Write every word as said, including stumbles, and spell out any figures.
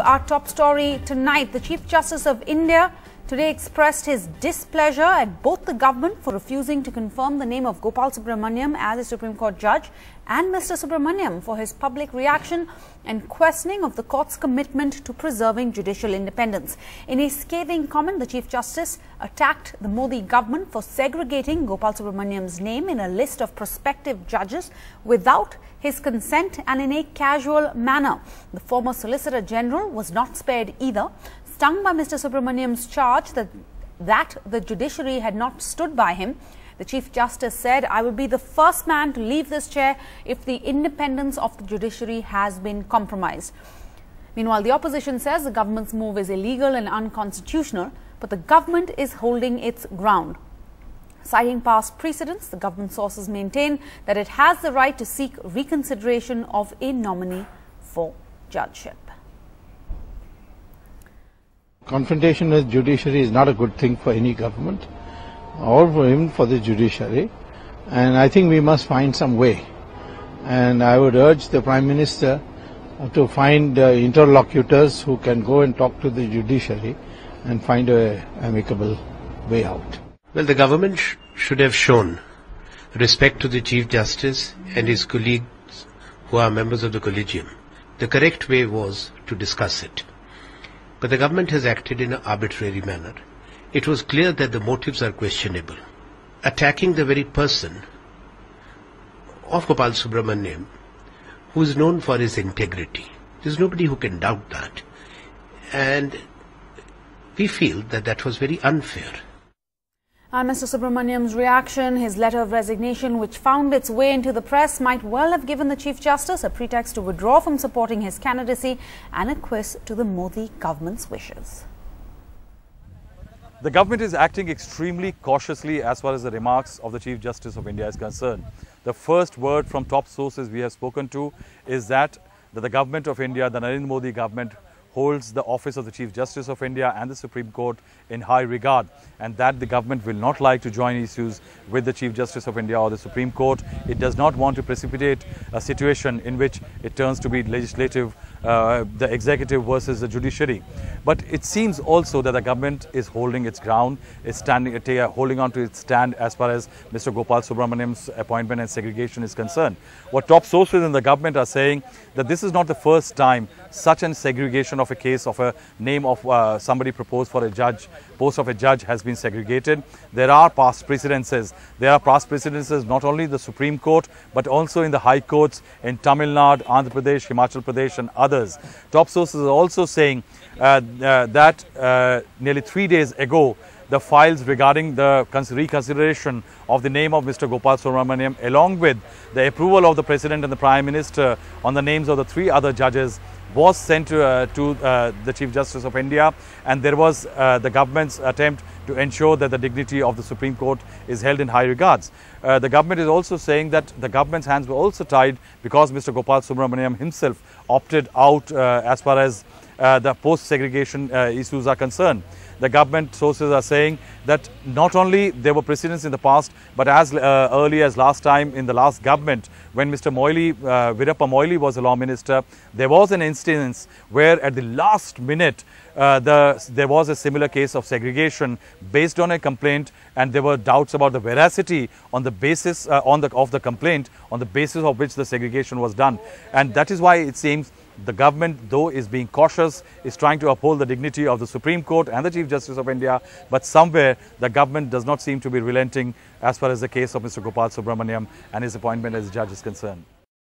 Our top story tonight, the Chief Justice of India today expressed his displeasure at both the government for refusing to confirm the name of Gopal Subramaniam as a Supreme Court judge and Mister Subramaniam for his public reaction and questioning of the court's commitment to preserving judicial independence. In a scathing comment, the Chief Justice attacked the Modi government for segregating Gopal Subramaniam's name in a list of prospective judges without his consent and in a casual manner. The former Solicitor General was not spared either. Stung by Mister Subramaniam's charge that, that the judiciary had not stood by him, the Chief Justice said, "I would be the first man to leave this chair if the independence of the judiciary has been compromised." Meanwhile, the opposition says the government's move is illegal and unconstitutional, but the government is holding its ground. Citing past precedents, the government sources maintain that it has the right to seek reconsideration of a nominee for judgeship. Confrontation with judiciary is not a good thing for any government or for him, for the judiciary, and I think we must find some way, and I would urge the Prime Minister to find uh, interlocutors who can go and talk to the judiciary and find an amicable way out. Well, the government sh should have shown respect to the Chief Justice and his colleagues who are members of the Collegium. The correct way was to discuss it. But the government has acted in an arbitrary manner. It was clear that the motives are questionable. Attacking the very person of Gopal Subramaniam, who is known for his integrity, there's nobody who can doubt that. And we feel that that was very unfair. And Mister Subramaniam's reaction, his letter of resignation which found its way into the press, might well have given the Chief Justice a pretext to withdraw from supporting his candidacy and a quiz to the Modi government's wishes. The government is acting extremely cautiously as far as the remarks of the Chief Justice of India is concerned. The first word from top sources we have spoken to is that, that the government of India, the Narendra Modi government, holds the office of the Chief Justice of India and the Supreme Court in high regard, and that the government will not like to join issues with the Chief Justice of India or the Supreme Court. It does not want to precipitate a situation in which it turns to be legislative, uh, the executive versus the judiciary. But it seems also that the government is holding its ground, is standing, uh, holding on to its stand as far as Mister Gopal Subramaniam's appointment and segregation is concerned. What top sources in the government are saying, that this is not the first time such an segregation of a case of a name of uh, somebody proposed for a judge, post of a judge has been segregated. There are past precedences. There are past precedences not only in the Supreme Court but also in the high courts in Tamil Nadu, Andhra Pradesh, Himachal Pradesh and others. Top sources are also saying uh, uh, that uh, nearly three days ago, the files regarding the reconsideration of the name of Mister Gopal Subramaniam, along with the approval of the President and the Prime Minister on the names of the three other judges, was sent to, uh, to uh, the Chief Justice of India, and there was uh, the government's attempt to ensure that the dignity of the Supreme Court is held in high regards. Uh, the government is also saying that the government's hands were also tied because Mister Gopal Subramaniam himself opted out uh, as far as uh, the post-segregation uh, issues are concerned. The government sources are saying that not only there were precedents in the past, but as uh, early as last time in the last government, when Mister Moily, uh, Veerappa Moily was the law minister, there was an instance where at the last minute uh, the, there was a similar case of segregation based on a complaint, and there were doubts about the veracity on the basis uh, on the, of the complaint, on the basis of which the segregation was done. And that is why it seems the government, though, is being cautious, is trying to uphold the dignity of the Supreme Court and the Chief Justice of India, but somewhere the government does not seem to be relenting as far as the case of Mister Gopal Subramaniam and his appointment as judge is concerned.